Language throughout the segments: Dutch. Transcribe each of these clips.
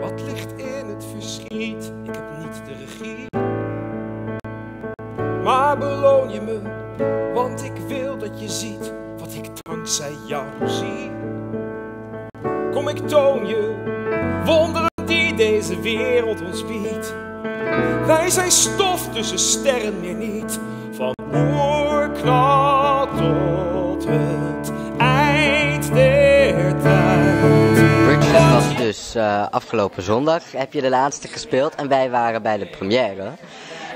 Wat ligt in het verschiet? Ik heb niet de regie. Maar beloon je me, want ik wil dat je ziet wat ik dankzij jou zie. Kom, ik toon je wonderen die deze wereld ons biedt. Wij zijn stof tussen sterren, meer niet. Van oerknal tot het eind der tijd. Bridges was dus afgelopen zondag, heb je de laatste gespeeld en wij waren bij de première.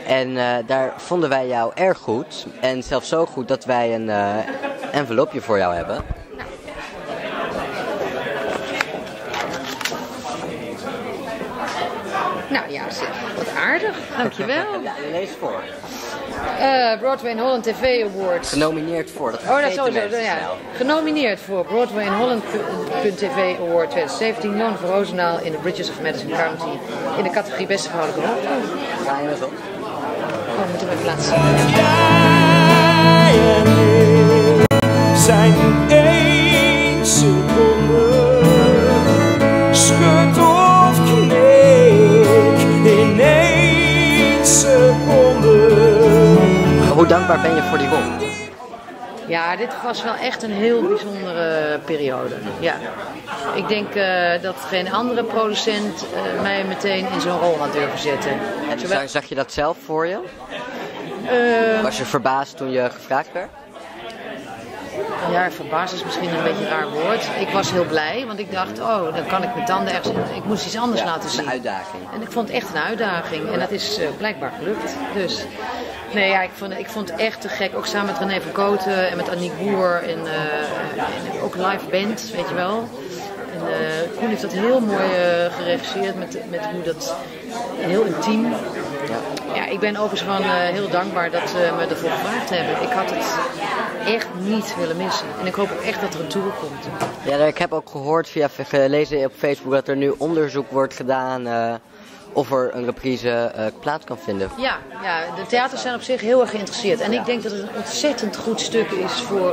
En daar vonden wij jou erg goed. En zelfs zo goed dat wij een envelopje voor jou hebben. Nou ja, wat aardig. Dankjewel. Ja, lees voor. Broadway in Holland TV Awards. Genomineerd voor. Dat oh, dat sowieso. Ja. Genomineerd voor Broadway in Holland.tv Award 2017. Lone van Roosendaal in de Bridges of Madison County. In de categorie Beste Vrouwelijke Rol. Ja, en dat op. Oh, moeten we plaatsen. Jij en ik zijn in één seconde. Schud of knik in één seconde. Hoe dankbaar ben je voor die won? Ja, dit was wel echt een heel bijzondere periode. Ja. Ik denk dat geen andere producent mij meteen in zo'n rol had durven zetten. En zag je dat zelf voor je? Was je verbaasd toen je gevraagd werd? Ja, verbaasd is misschien een beetje een raar woord. Ik was heel blij, want ik dacht, oh, dan kan ik mijn tanden ergens... Ik moest iets anders laten zien. Een uitdaging. En ik vond het echt een uitdaging. En dat is blijkbaar gelukt. Dus... Nee, ja, ik vond het echt te gek. Ook samen met René van Kooten en met Aniek Boer. En ook live band, weet je wel. En Koen heeft dat heel mooi geregisseerd met hoe dat... Heel intiem. Ja, ik ben overigens gewoon heel dankbaar dat ze me ervoor gevraagd hebben. Ik had het echt niet willen missen. En ik hoop ook echt dat er een tour komt. Ja, ik heb ook gehoord, gelezen op Facebook, dat er nu onderzoek wordt gedaan... of er een reprise plaats kan vinden. Ja, de theaters zijn op zich heel erg geïnteresseerd. En ik denk dat het een ontzettend goed stuk is voor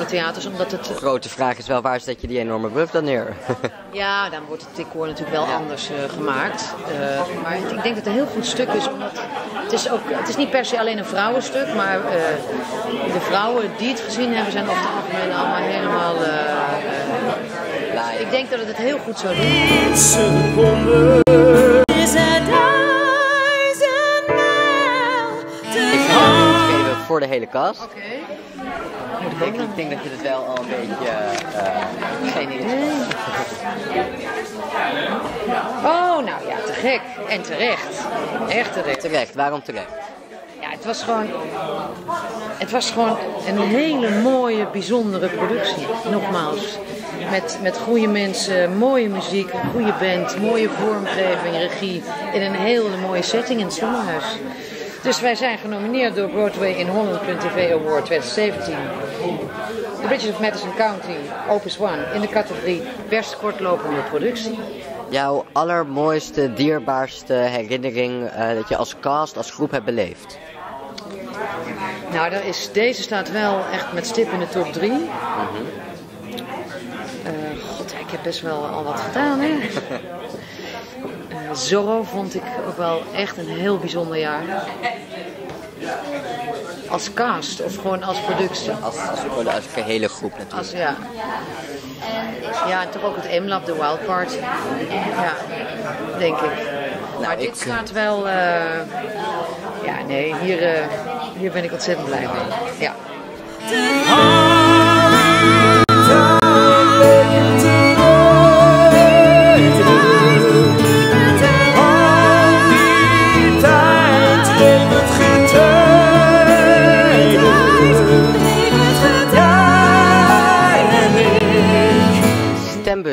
de theaters. Omdat het... De grote vraag is wel, waar zet je die enorme brug dan neer? Ja, dan wordt het decor natuurlijk wel anders gemaakt. Maar ik denk dat het een heel goed stuk is. Omdat het is niet per se alleen een vrouwenstuk. Maar de vrouwen die het gezien hebben zijn over het algemeen allemaal helemaal... ik denk dat het heel goed zou doen. Voor de hele kast. Okay. Ik denk dat je het wel al een beetje Oh, nou ja, te gek. En terecht. Echt terecht. Terecht, waarom terecht? Ja, het was gewoon een hele mooie, bijzondere productie. Nogmaals. Met goede mensen, mooie muziek, een goede band, mooie vormgeving, regie. In een hele mooie setting in het Sommerhuis. Dus wij zijn genomineerd door Broadway in Holland.tv Award 2017. De Bridges of Madison County, Opus 1, in de categorie Best Kortlopende Productie. Jouw allermooiste, dierbaarste herinnering dat je als cast, als groep hebt beleefd? Nou, deze staat wel echt met stip in de top 3. God, ik heb best wel al wat gedaan, hè? Zorro vond ik ook wel echt een heel bijzonder jaar. Als cast of gewoon als productie. Als gehele groep natuurlijk. Ja, en toch ook het M-lab, de wildcard. Ja, denk ik. Nou, maar dit staat wel... ja, nee, hier ben ik ontzettend blij mee. Ja.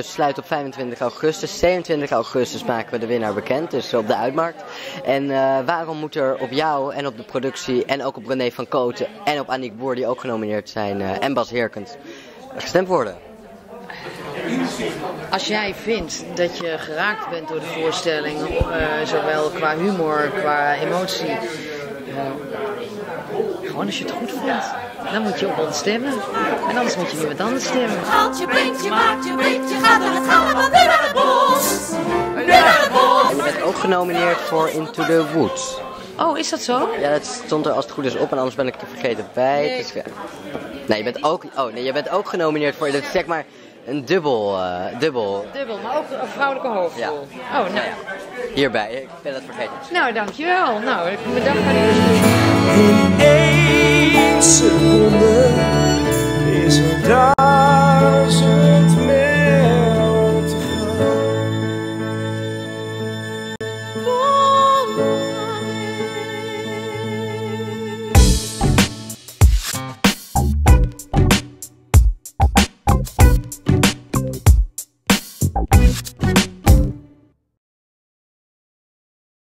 Sluit op 25 augustus. 27 augustus maken we de winnaar bekend, dus op de uitmarkt. En waarom moet er op jou en op de productie en ook op René van Kooten en op Aniek Boer, die ook genomineerd zijn, en Bas Heerkens, gestemd worden? Als jij vindt dat je geraakt bent door de voorstelling, zowel qua humor, qua emotie, gewoon als je het goed vindt. Dan moet je op ons stemmen. En anders moet je niet met anders stemmen. Haalt je printje, maakt je printje, gaat naar het allemaal weer naar het bos. genomineerd voor Into the Woods. Oh, is dat zo? Ja, het stond er als het goed is op en anders ben ik er vergeten bij. Nee, dus, ja. Nee, je bent ook, oh, nee, je bent ook genomineerd voor, dat is zeg maar een dubbel. Dubbel, maar ook een vrouwelijke hoofdrol. Ja. Oh, nou ja. Hierbij, ik ben dat vergeten. Nou, dankjewel. Nou, bedankt aan u.